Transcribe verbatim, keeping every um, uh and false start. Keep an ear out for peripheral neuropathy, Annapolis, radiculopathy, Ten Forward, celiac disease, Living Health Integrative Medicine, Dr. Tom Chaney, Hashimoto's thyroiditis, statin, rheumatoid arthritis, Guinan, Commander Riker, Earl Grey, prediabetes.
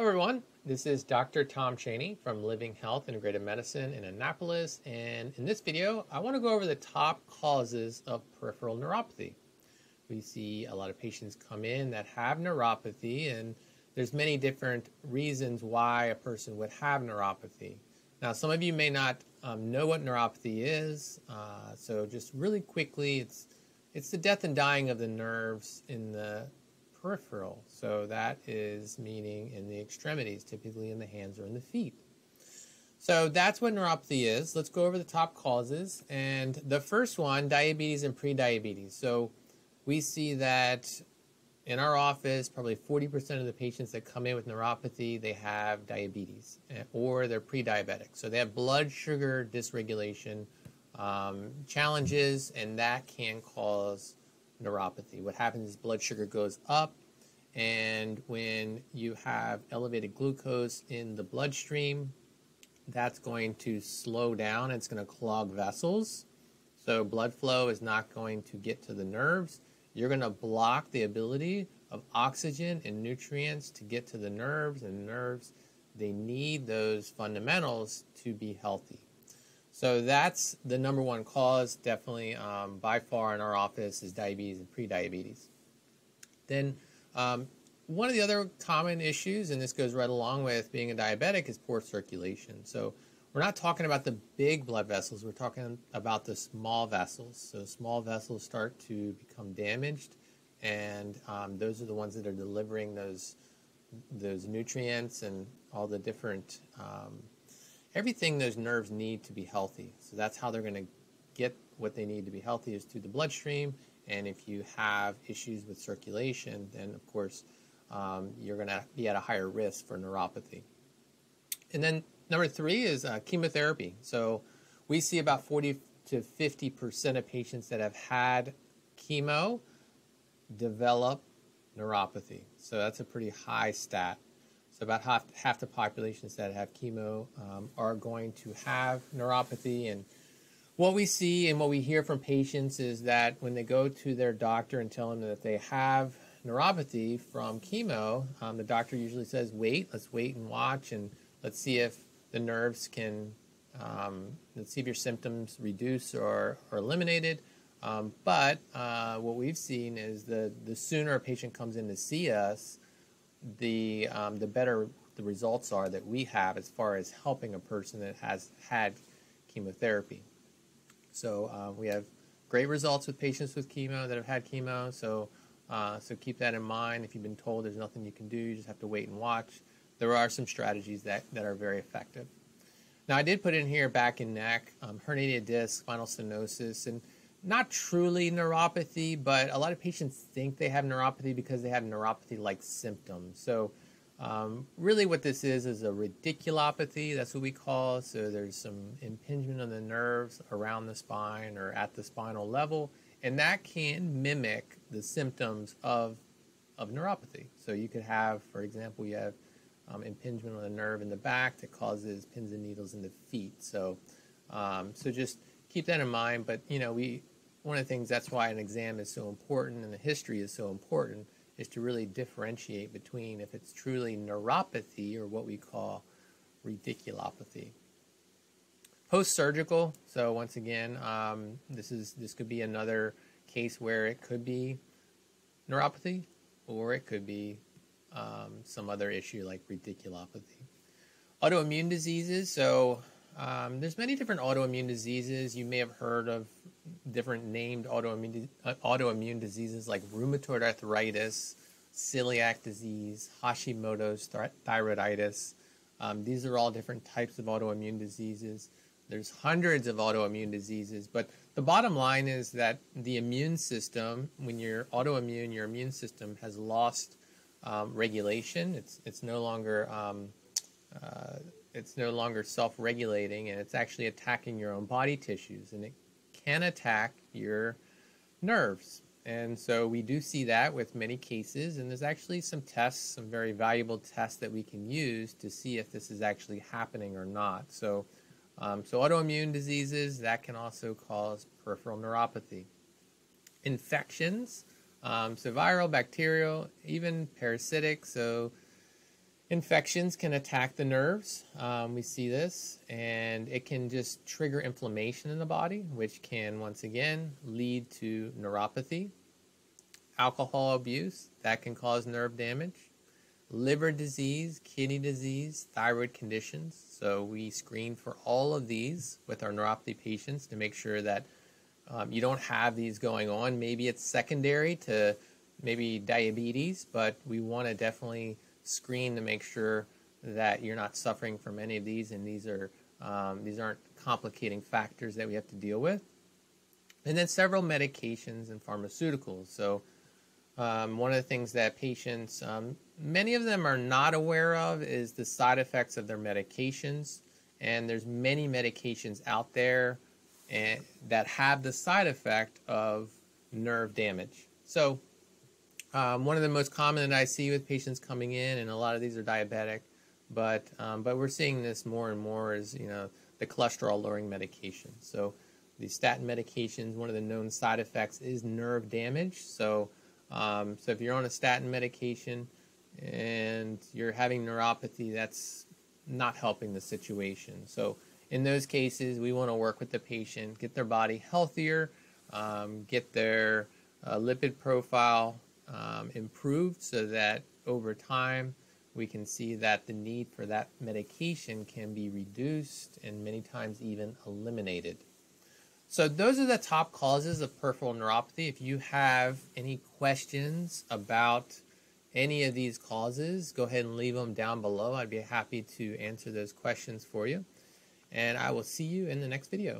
Hello everyone, this is Doctor Tom Chaney from Living Health Integrative Medicine in Annapolis, and in this video I want to go over the top causes of peripheral neuropathy. We see a lot of patients come in that have neuropathy, and there's many different reasons why a person would have neuropathy. Now some of you may not um, know what neuropathy is, uh, so just really quickly, it's, it's the death and dying of the nerves in the peripheral, so that is meaning in the extremities, typically in the hands or in the feet. So that's what neuropathy is. Let's go over the top causes, and the first one, diabetes and prediabetes. So we see that in our office, probably forty percent of the patients that come in with neuropathy, they have diabetes or they're pre-diabetic. So they have blood sugar dysregulation um, challenges, and that can cause neuropathy. What happens is blood sugar goes up, and when you have elevated glucose in the bloodstream, that's going to slow down. It's going to clog vessels, so blood flow is not going to get to the nerves. You're going to block the ability of oxygen and nutrients to get to the nerves, and nerves, they need those fundamentals to be healthy. So that's the number one cause, definitely um, by far in our office, is diabetes and prediabetes. Then um, one of the other common issues, and this goes right along with being a diabetic, is poor circulation. So we're not talking about the big blood vessels, we're talking about the small vessels. So small vessels start to become damaged, and um, those are the ones that are delivering those, those nutrients and all the different um, everything those nerves need to be healthy. So that's how they're going to get what they need to be healthy, is through the bloodstream. And if you have issues with circulation, then of course um, you're going to be at a higher risk for neuropathy. And then number three is uh, chemotherapy. So we see about forty to fifty percent of patients that have had chemo develop neuropathy. So that's a pretty high stat. So about half, half the populations that have chemo um, are going to have neuropathy. And what we see and what we hear from patients is that when they go to their doctor and tell them that they have neuropathy from chemo, um, the doctor usually says, wait, let's wait and watch, and let's see if the nerves can, um, let's see if your symptoms reduce or are eliminated. Um, but uh, what we've seen is the, the sooner a patient comes in to see us, the um, the better the results are that we have as far as helping a person that has had chemotherapy. So uh, we have great results with patients with chemo that have had chemo. So uh, so keep that in mind. If you've been told there's nothing you can do, you just have to wait and watch, there are some strategies that, that are very effective. Now I did put in here back and neck, um, herniated disc, spinal stenosis, and not truly neuropathy, but a lot of patients think they have neuropathy because they have neuropathy-like symptoms. So um, really what this is is a radiculopathy, that's what we call. So there's some impingement on the nerves around the spine or at the spinal level, and that can mimic the symptoms of, of neuropathy. So you could have, for example, you have um, impingement on the nerve in the back that causes pins and needles in the feet. So, um, so just keep that in mind, but you know, we one of the things, that's why an exam is so important and the history is so important, is to really differentiate between if it's truly neuropathy or what we call radiculopathy. Post-surgical, so once again, um, this, is, this could be another case where it could be neuropathy or it could be um, some other issue like radiculopathy. Autoimmune diseases, so Um, there's many different autoimmune diseases. You may have heard of different named autoimmune, autoimmune diseases like rheumatoid arthritis, celiac disease, Hashimoto's thyroiditis. Um, these are all different types of autoimmune diseases. There's hundreds of autoimmune diseases, but the bottom line is that the immune system, when you're autoimmune, your immune system has lost um, regulation. It's, it's no longer... Um, uh, It's no longer self-regulating, and it's actually attacking your own body tissues, and it can attack your nerves. And so we do see that with many cases, and there's actually some tests, some very valuable tests that we can use to see if this is actually happening or not. So, um, so autoimmune diseases, that can also cause peripheral neuropathy. Infections, um, so viral, bacterial, even parasitic, so Infections can attack the nerves. Um, we see this, and it can just trigger inflammation in the body, which can once again lead to neuropathy. Alcohol abuse, that can cause nerve damage. Liver disease, kidney disease, thyroid conditions. So we screen for all of these with our neuropathy patients to make sure that um, you don't have these going on. Maybe it's secondary to maybe diabetes, but we want to definitely screen to make sure that you're not suffering from any of these, and these are um, these aren't complicating factors that we have to deal with. And then several medications and pharmaceuticals. So um, one of the things that patients, um, many of them are not aware of, is the side effects of their medications. And there's many medications out there and, that have the side effect of nerve damage. So Um, one of the most common that I see with patients coming in, and a lot of these are diabetic, but um, but we're seeing this more and more, is you know the cholesterol-lowering medication. So the statin medications, one of the known side effects is nerve damage. So um, so if you're on a statin medication and you're having neuropathy, that's not helping the situation. So in those cases, we want to work with the patient, get their body healthier, um, get their uh, lipid profile Um, improved, so that over time we can see that the need for that medication can be reduced and many times even eliminated. So those are the top causes of peripheral neuropathy. If you have any questions about any of these causes, go ahead and leave them down below. I'd be happy to answer those questions for you, and I will see you in the next video.